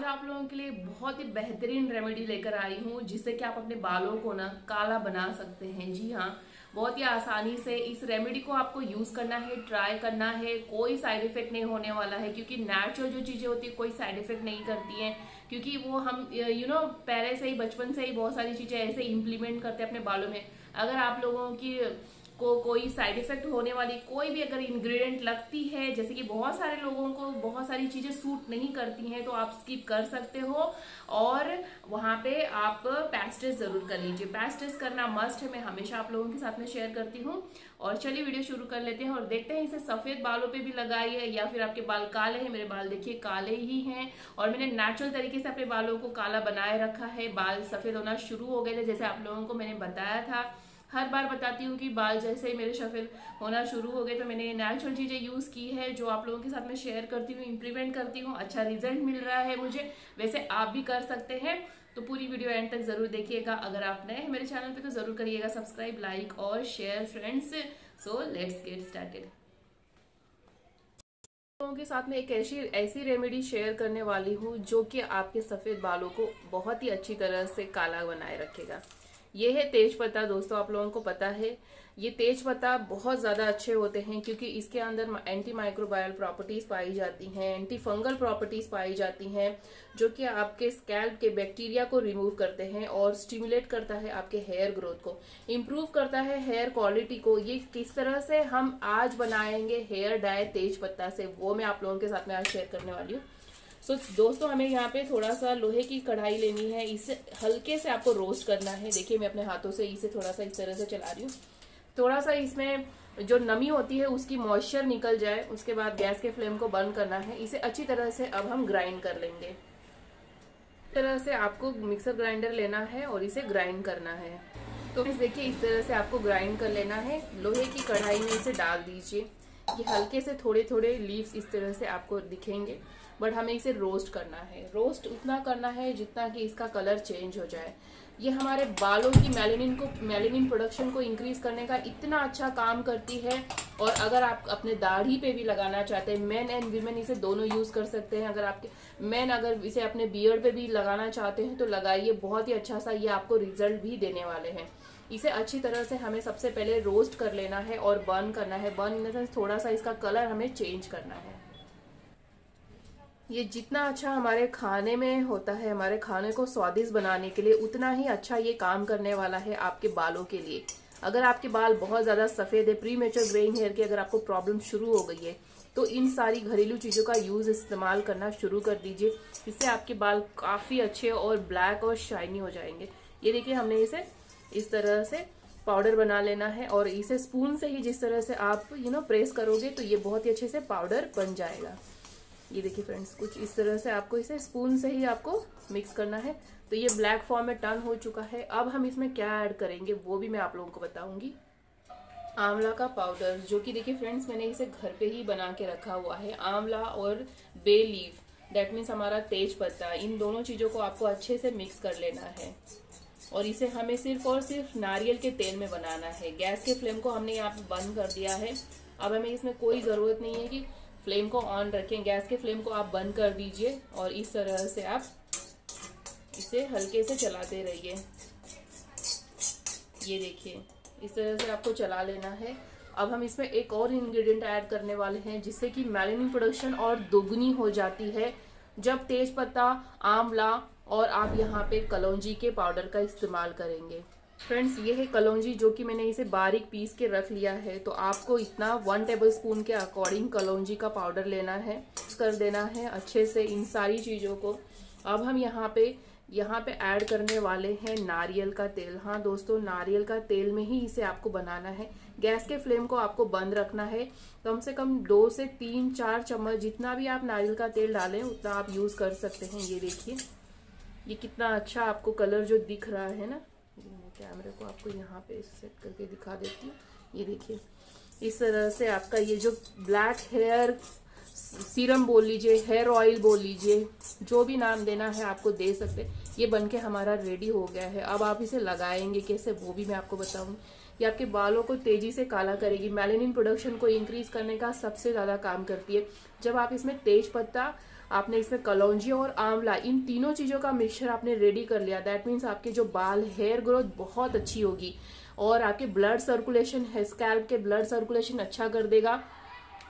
मैं आप लोगों के लिए बहुत ही बेहतरीन रेमेडी लेकर आई हूँ जिससे कि आप अपने बालों को ना काला बना सकते हैं। जी हाँ, बहुत ही आसानी से इस रेमेडी को आपको यूज़ करना है, ट्राई करना है। कोई साइड इफेक्ट नहीं होने वाला है क्योंकि नेचुरल जो चीज़ें होती है कोई साइड इफेक्ट नहीं करती हैं, क्योंकि वो हम पहले से ही बचपन से ही बहुत सारी चीज़ें ऐसे इम्प्लीमेंट करते हैं अपने बालों में। अगर आप लोगों की को कोई साइड इफेक्ट होने वाली कोई भी अगर इंग्रेडिएंट लगती है, जैसे कि बहुत सारे लोगों को बहुत सारी चीज़ें सूट नहीं करती हैं, तो आप स्किप कर सकते हो और वहाँ पे आप पैच टेस्ट ज़रूर कर लीजिए। पैच टेस्ट करना मस्ट है, मैं हमेशा आप लोगों के साथ में शेयर करती हूँ। और चलिए वीडियो शुरू कर लेते हैं और देखते हैं इसे सफ़ेद बालों पर भी लगाइए या फिर आपके बाल काले हैं। मेरे बाल देखिए काले ही हैं और मैंने नेचुरल तरीके से अपने बालों को काला बनाए रखा है। बाल सफ़ेद होना शुरू हो गए थे, जैसे आप लोगों को मैंने बताया था, हर बार बताती हूँ कि बाल जैसे ही मेरे सफ़ेद होना शुरू हो गए तो मैंने नेचुरल चीज़ें यूज़ की है जो आप लोगों के साथ मैं शेयर करती हूँ, इम्प्लीमेंट करती हूँ। अच्छा रिजल्ट मिल रहा है मुझे, वैसे आप भी कर सकते हैं। तो पूरी वीडियो एंड तक ज़रूर देखिएगा। अगर आप नए हैं मेरे चैनल पे तो ज़रूर करिएगा सब्सक्राइब, लाइक और share friends. So let's get started. लोगों के साथ में एक ऐसी रेमेडी शेयर करने वाली हूँ जो कि आपके सफ़ेद बालों को बहुत ही अच्छी तरह से काला बनाए रखेगा। ये है तेजपत्ता। दोस्तों आप लोगों को पता है ये तेजपत्ता बहुत ज़्यादा अच्छे होते हैं क्योंकि इसके अंदर एंटी माइक्रोबायल प्रॉपर्टीज़ पाई जाती हैं, एंटी फंगल प्रॉपर्टीज़ पाई जाती हैं जो कि आपके स्कैल्प के बैक्टीरिया को रिमूव करते हैं और स्टिमुलेट करता है आपके हेयर ग्रोथ को, इम्प्रूव करता है हेयर क्वालिटी को। ये किस तरह से हम आज बनाएंगे हेयर डाई तेजपत्ता से, वो मैं आप लोगों के साथ में आज शेयर करने वाली हूँ। तो दोस्तों हमें यहाँ पे थोड़ा सा लोहे की कढ़ाई लेनी है, इसे हल्के से आपको रोस्ट करना है। देखिए मैं अपने हाथों से इसे थोड़ा सा इस तरह से चला रही हूँ, थोड़ा सा इसमें जो नमी होती है उसकी मॉइस्चर निकल जाए। उसके बाद गैस के फ्लेम को बंद करना है। इसे अच्छी तरह से अब हम ग्राइंड कर लेंगे। इस तरह से आपको मिक्सर ग्राइंडर लेना है और इसे ग्राइंड करना है। तो देखिए इस तरह से आपको ग्राइंड कर लेना है। लोहे की कढ़ाई में इसे डाल दीजिए। ये हल्के से थोड़े थोड़े लीव्स इस तरह से आपको दिखेंगे, बट हमें इसे रोस्ट करना है। रोस्ट उतना करना है जितना कि इसका कलर चेंज हो जाए। ये हमारे बालों की मेलेनिन प्रोडक्शन को इंक्रीज करने का इतना अच्छा काम करती है। और अगर आप अपने दाढ़ी पे भी लगाना चाहते हैं, मेन एंड वीमेन इसे दोनों यूज़ कर सकते हैं। अगर आपके मेन अगर इसे अपने बियर्ड पे भी लगाना चाहते हैं तो लगाइए, बहुत ही अच्छा सा ये आपको रिजल्ट भी देने वाले हैं। इसे अच्छी तरह से हमें सबसे पहले रोस्ट कर लेना है और बर्न करना है। बर्न इन द सेंस थोड़ा सा इसका कलर हमें चेंज करना है। ये जितना अच्छा हमारे खाने में होता है, हमारे खाने को स्वादिष्ट बनाने के लिए, उतना ही अच्छा ये काम करने वाला है आपके बालों के लिए। अगर आपके बाल बहुत ज़्यादा सफ़ेद है, प्री मेच्योर ग्रेइंग हेयर की अगर आपको प्रॉब्लम शुरू हो गई है, तो इन सारी घरेलू चीज़ों का यूज़ इस्तेमाल करना शुरू कर दीजिए। इससे आपके बाल काफ़ी अच्छे और ब्लैक और शाइनी हो जाएंगे। ये देखिए हमने इसे इस तरह से पाउडर बना लेना है और इसे स्पून से ही जिस तरह से आप प्रेस करोगे तो ये बहुत ही अच्छे से पाउडर बन जाएगा। ये देखिए फ्रेंड्स, कुछ इस तरह से आपको इसे स्पून से ही आपको मिक्स करना है। तो ये ब्लैक फॉर्म में टर्न हो चुका है। अब हम इसमें क्या ऐड करेंगे वो भी मैं आप लोगों को बताऊंगी। आंवला का पाउडर, जो कि देखिए फ्रेंड्स मैंने इसे घर पे ही बना के रखा हुआ है। आंवला और बे लीफ, दैट मीन्स हमारा तेजपत्ता, इन दोनों चीज़ों को आपको अच्छे से मिक्स कर लेना है और इसे हमें सिर्फ और सिर्फ नारियल के तेल में बनाना है। गैस के फ्लेम को हमने यहाँ पर बंद कर दिया है। अब हमें इसमें कोई ज़रूरत नहीं है कि फ्लेम को ऑन रखें। गैस के फ्लेम को आप बंद कर दीजिए और इस तरह से आप इसे हल्के से चलाते रहिए। ये देखिए इस तरह से आपको चला लेना है। अब हम इसमें एक और इंग्रेडिएंट ऐड करने वाले हैं जिससे कि मेलेनिन प्रोडक्शन और दोगुनी हो जाती है जब तेजपत्ता, आंवला और आप यहाँ पे कलौंजी के पाउडर का इस्तेमाल करेंगे। फ्रेंड्स ये है कलौंजी, जो कि मैंने इसे बारीक पीस के रख लिया है। तो आपको इतना 1 टेबलस्पून के अकॉर्डिंग कलौंजी का पाउडर लेना है, मिक्स कर देना है अच्छे से इन सारी चीज़ों को। अब हम यहाँ पे ऐड करने वाले हैं नारियल का तेल। हाँ दोस्तों, नारियल का तेल में ही इसे आपको बनाना है। गैस के फ्लेम को आपको बंद रखना है। कम से कम 2 से 3-4 चम्मच, जितना भी आप नारियल का तेल डालें उतना आप यूज़ कर सकते हैं। ये देखिए ये कितना अच्छा आपको कलर जो दिख रहा है ना, कैमरे को आपको यहाँ पे सेट करके दिखा देती हूँ। ये देखिए इस तरह से आपका ये जो ब्लैक हेयर सीरम बोल लीजिए, हेयर ऑयल बोल लीजिए, जो भी नाम देना है आपको दे सकते। ये बनके हमारा रेडी हो गया है। अब आप इसे लगाएंगे कैसे वो भी मैं आपको बताऊँगी। ये आपके बालों को तेज़ी से काला करेगी। मेलेनिन प्रोडक्शन को इंक्रीज़ करने का सबसे ज़्यादा काम करती है। जब आप इसमें तेजपत्ता आपने इसमें कलौंजी और आंवला, इन तीनों चीज़ों का मिक्सचर आपने रेडी कर लिया, दैट मीन्स आपके जो बाल हेयर ग्रोथ बहुत अच्छी होगी और आपके ब्लड सर्कुलेशन है, स्कैल्प के ब्लड सर्कुलेशन अच्छा कर देगा।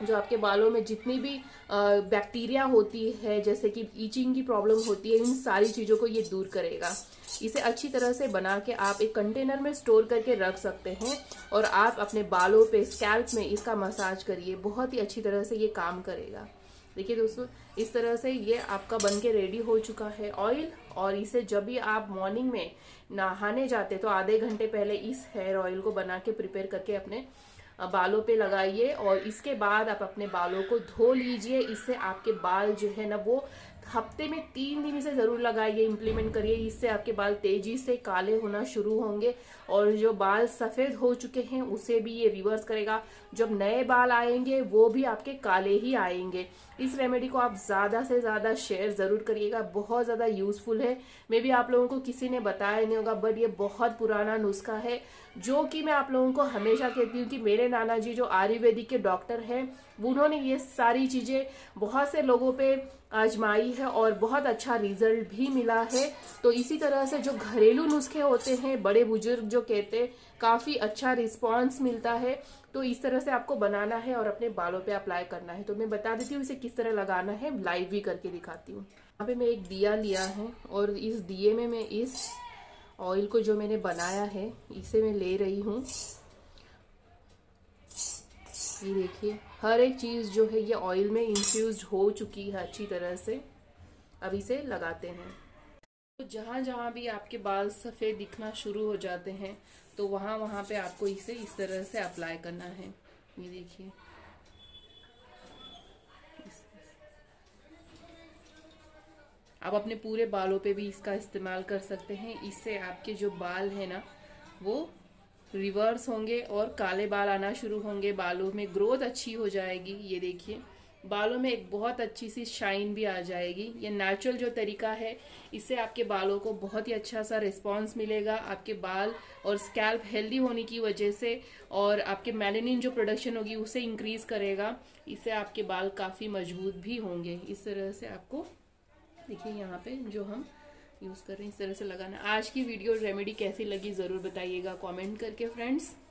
जो आपके बालों में जितनी भी बैक्टीरिया होती है, जैसे कि ईचिंग की प्रॉब्लम होती है, इन सारी चीज़ों को ये दूर करेगा। इसे अच्छी तरह से बना के आप एक कंटेनर में स्टोर करके रख सकते हैं और आप अपने बालों पे, स्कैल्प में इसका मसाज करिए, बहुत ही अच्छी तरह से ये काम करेगा। देखिए दोस्तों, इस तरह से ये आपका बनके रेडी हो चुका है ऑयल, और इसे जब भी आप मॉर्निंग में नहाने जाते तो आधे घंटे पहले इस हेयर ऑयल को बना के प्रिपेयर करके अपने बालों पे लगाइए और इसके बाद आप अपने बालों को धो लीजिए। इससे आपके बाल जो है ना, वो हफ्ते में 3 दिन इसे ज़रूर लगाइए, इम्प्लीमेंट करिए। इससे आपके बाल तेज़ी से काले होना शुरू होंगे और जो बाल सफ़ेद हो चुके हैं उसे भी ये रिवर्स करेगा। जब नए बाल आएंगे वो भी आपके काले ही आएंगे। इस रेमेडी को आप ज़्यादा से ज़्यादा शेयर ज़रूर करिएगा, बहुत ज़्यादा यूज़फुल है। मे बी आप लोगों को किसी ने बताया नहीं होगा, बट ये बहुत पुराना नुस्खा है जो कि मैं आप लोगों को हमेशा कहती हूँ कि मेरे नाना जी जो आयुर्वेदिक के डॉक्टर हैं, उन्होंने ये सारी चीज़ें बहुत से लोगों पे आजमाई है और बहुत अच्छा रिजल्ट भी मिला है। तो इसी तरह से जो घरेलू नुस्खे होते हैं, बड़े बुजुर्ग जो कहते हैं, काफ़ी अच्छा रिस्पांस मिलता है। तो इस तरह से आपको बनाना है और अपने बालों पे अप्लाई करना है। तो मैं बता देती हूँ इसे किस तरह लगाना है, लाइव भी करके दिखाती हूँ। यहाँ पे मैं एक दिया लिया है और इस दिए में मैं इस ऑयल को जो मैंने बनाया है इसे मैं ले रही हूँ। ये देखिए, हर एक चीज़ जो है ये ऑयल में इन्फ्यूज हो चुकी है अच्छी तरह से। अब इसे लगाते हैं। तो जहाँ जहाँ भी आपके बाल सफ़ेद दिखना शुरू हो जाते हैं तो वहाँ वहाँ पे आपको इसे इस तरह से अप्लाई करना है। ये देखिए, आप अपने पूरे बालों पे भी इसका इस्तेमाल कर सकते हैं। इससे आपके जो बाल है ना, वो रिवर्स होंगे और काले बाल आना शुरू होंगे, बालों में ग्रोथ अच्छी हो जाएगी। ये देखिए, बालों में एक बहुत अच्छी सी शाइन भी आ जाएगी। ये नेचुरल जो तरीका है, इससे आपके बालों को बहुत ही अच्छा सा रिस्पांस मिलेगा। आपके बाल और स्कैल्प हेल्दी होने की वजह से और आपके मेलानिन जो प्रोडक्शन होगी उसे इंक्रीज़ करेगा। इससे आपके बाल काफ़ी मजबूत भी होंगे। इस तरह से आपको, देखिए यहाँ पर जो हम यूज़ कर रहे हैं, इस तरह से लगाना। आज की वीडियो रेमेडी कैसी लगी ज़रूर बताइएगा कमेंट करके फ्रेंड्स।